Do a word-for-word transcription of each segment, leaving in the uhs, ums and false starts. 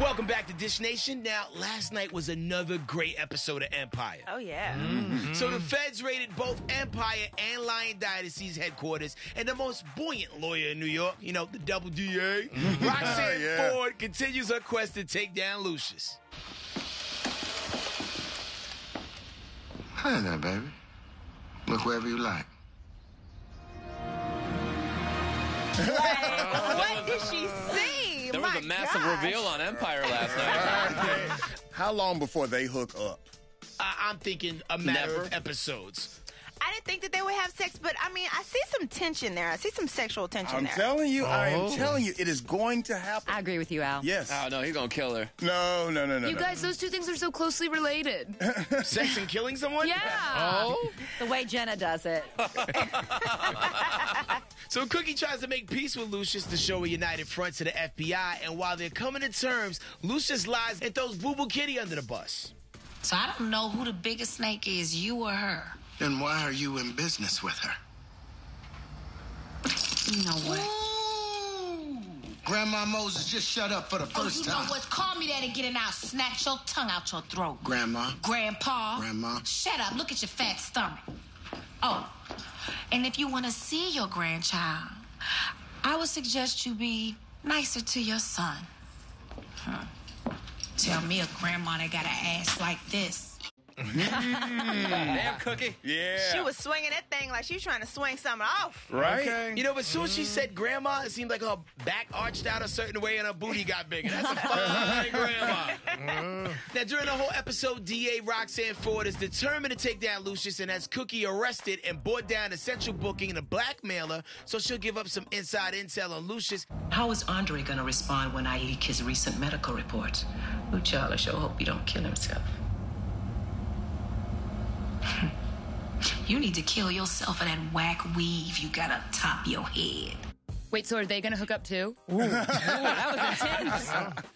Welcome back to Dish Nation. Now, last night was another great episode of Empire. Oh, yeah. Mm-hmm. So the feds raided both Empire and Lion Diocese headquarters, and the most buoyant lawyer in New York, you know, the double D A, Roxanne yeah. Ford, continues her quest to take down Lucius. Hi there, baby. Look wherever you like. Like, what did she see? There was My a massive gosh. reveal on Empire last night. How long before they hook up? Uh, I'm thinking a matter Never. of episodes. I didn't think that they would have sex, but, I mean, I see some tension there. I see some sexual tension I'm there. I'm telling you. Oh. I am telling you. It is going to happen. I agree with you, Al. Yes. Oh, no, he's going to kill her. No, no, no, no. You no, guys, no. those two things are so closely related. Sex and killing someone? Yeah. Oh. The way Jenna does it. So Cookie tries to make peace with Lucius to show a united front to the F B I, and while they're coming to terms, Lucius lies and throws Boo Boo Kitty under the bus. So I don't know who the biggest snake is, you or her. Then why are you in business with her? You know what? Ooh. Grandma Moses, just shut up for the first time. Oh, you know what? Call me that and get it out. Snatch your tongue out your throat. Grandma. Grandpa. Grandma. Shut up. Look at your fat stomach. Oh. And if you want to see your grandchild, I would suggest you be nicer to your son. Huh. Tell me a grandma that got an ass like this. Damn, Cookie. Yeah. She was swinging that thing like she was trying to swing something off. Right. Okay. You know, but as soon as she said grandma, it seemed like her back arched out a certain way and her booty got bigger. That's a fine grandma. Now, during the whole episode, D A Roxanne Ford is determined to take down Lucius and has Cookie arrested and brought down a central booking and a blackmailer, so she'll give up some inside intel on Lucius. How is Andre going to respond when I leak his recent medical report? Lucius, I sure hope he don't kill himself. You need to kill yourself for that whack weave you got up top your head. Wait, so are they going to hook up too? Ooh. Ooh, that was intense.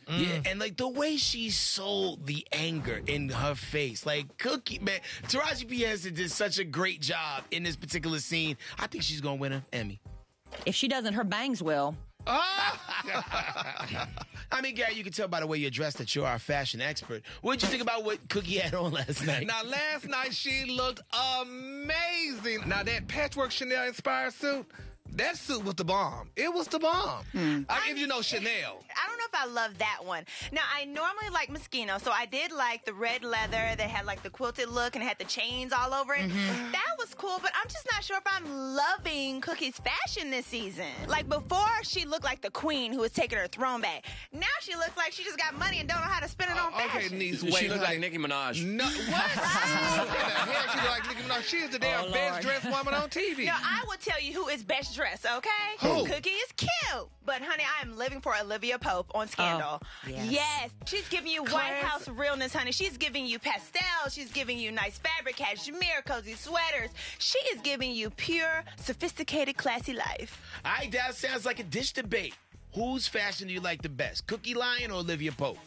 Yeah, and like the way she sold the anger in her face. Like, Cookie, man, Taraji P. Henson did such a great job in this particular scene. I think she's going to win an Emmy. If she doesn't, her bangs will. Oh! I mean, Gary, you can tell by the way you're dressed that you're our fashion expert. What did you think about what Cookie had on last night? Now, last night she looked amazing. Now, that patchwork Chanel-inspired suit, that suit was the bomb. It was the bomb. Hmm. I, I give mean, you no Chanel. I don't know if I love that one. Now, I normally like Moschino, so I did like the red leather that had, like, the quilted look and had the chains all over it. Mm-hmm. That was cool, but I'm just not sure if I'm loving Cookie's fashion this season. Like, before, she looked like the queen who was taking her throne back. Now she looks like she just got money and don't know how to spend it uh, on okay, fashion. Okay, niece, wait. She looked like Nicki Minaj. No, what? Right? Hell, she looked like Nicki Minaj. She is the damn oh, best-dressed woman on T V. Now, I will tell you who is best-dressed. Okay? Who? Cookie is cute. But, honey, I am living for Olivia Pope on Scandal. Oh, yes. yes. She's giving you Class. White House realness, honey. She's giving you pastel. She's giving you nice fabric, cashmere, cozy sweaters. She is giving you pure, sophisticated, classy life. All right, that sounds like a dish debate. Whose fashion do you like the best, Cookie Lion or Olivia Pope?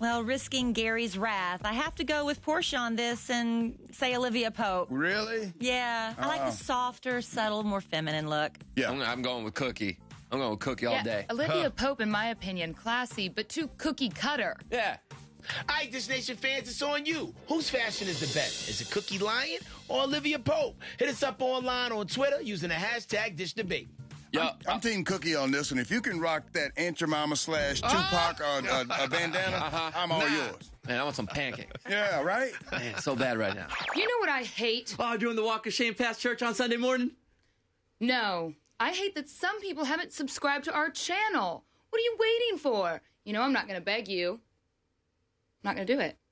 Well, risking Gary's wrath, I have to go with Porsha on this and say Olivia Pope. Really? Yeah. Uh-uh. I like the softer, subtle, more feminine look. Yeah, I'm, I'm going with Cookie. I'm going with Cookie yeah. all day. Olivia huh. Pope, in my opinion, classy, but too cookie cutter. Yeah. All right, Dish Nation fans, it's on you. Whose fashion is the best? Is it Cookie Lion or Olivia Pope? Hit us up online on Twitter using the hashtag DishDebate. I'm, I'm Team Cookie on this one. If you can rock that Aunt Your Mama slash Tupac uh, uh, uh, bandana, uh-huh. I'm all nah. yours. Man, I want some pancakes. Yeah, right? Man, so bad right now. You know what I hate? Oh, doing the walk of shame past church on Sunday morning? No. I hate that some people haven't subscribed to our channel. What are you waiting for? You know, I'm not going to beg you. I'm not going to do it.